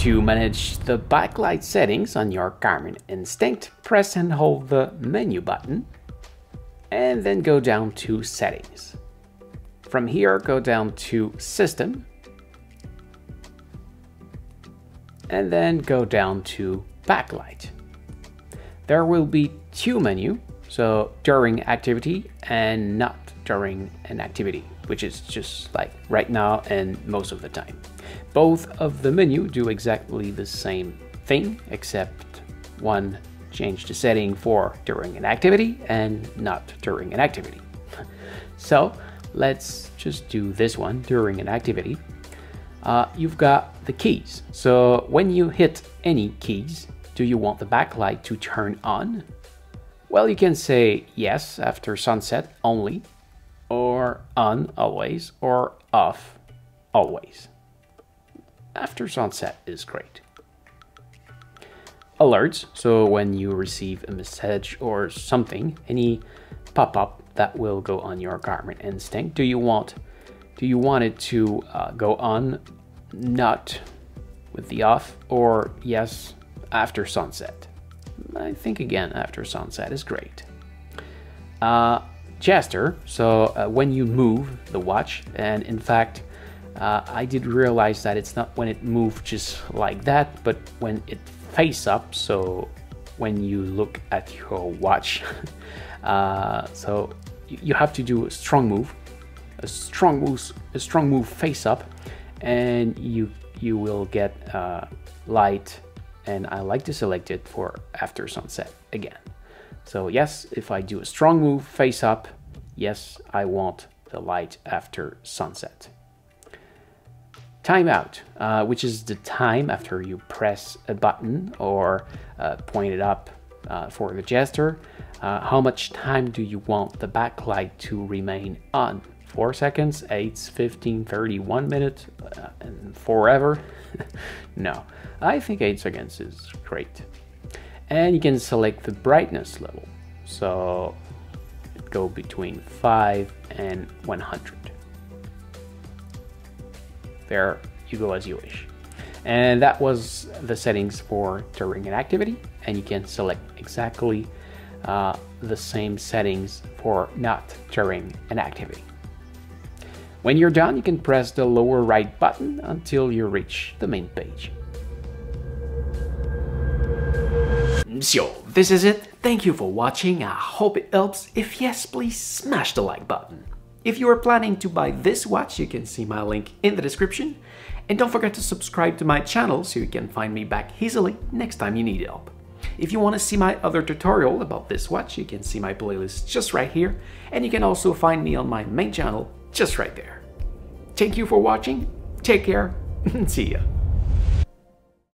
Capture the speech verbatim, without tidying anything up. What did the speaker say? To manage the backlight settings on your Garmin Instinct, press and hold the menu button and then go down to Settings. From here, go down to System and then go down to Backlight. There will be two menus, so during activity and not during an activity, which is just like right now and most of the time. Both of the menu do exactly the same thing, except one change the setting for during an activity and not during an activity. So let's just do this one, during an activity. Uh, you've got the keys. So when you hit any keys, do you want the backlight to turn on? Well, you can say yes after sunset only, or on always, or off always. After sunset is great. Alerts, so when you receive a message or something, any pop-up that will go on your Garmin Instinct, do you want do you want it to uh, go on, not with the off, or yes after sunset? I think again after sunset is great. Uh, gesture, so uh, when you move the watch, and in fact Uh, I did realize that it's not when it moves just like that, but when it face up, so when you look at your watch. uh, so you have to do a strong move, a strong move, a strong move face up, and you you will get uh, light, and I like to select it for after sunset again. So yes, if I do a strong move face up, yes, I want the light after sunset. Timeout, uh, which is the time after you press a button or uh, point it up uh, for the gesture. Uh, how much time do you want the backlight to remain on? Four seconds, eight, fifteen, thirty, one minute, uh, and forever? No, I think eight seconds is great. And you can select the brightness level, so go between five and one hundred. There you go, as you wish. And that was the settings for during an activity, and you can select exactly uh, the same settings for not during an activity. When you're done, you can press the lower right button until you reach the main page. So this is it. Thank you for watching. I hope it helps. If yes, please smash the like button. If you are planning to buy this watch, you can see my link in the description. And don't forget to subscribe to my channel so you can find me back easily next time you need help. If you want to see my other tutorial about this watch, you can see my playlist just right here. And you can also find me on my main channel just right there. Thank you for watching, take care, and see ya.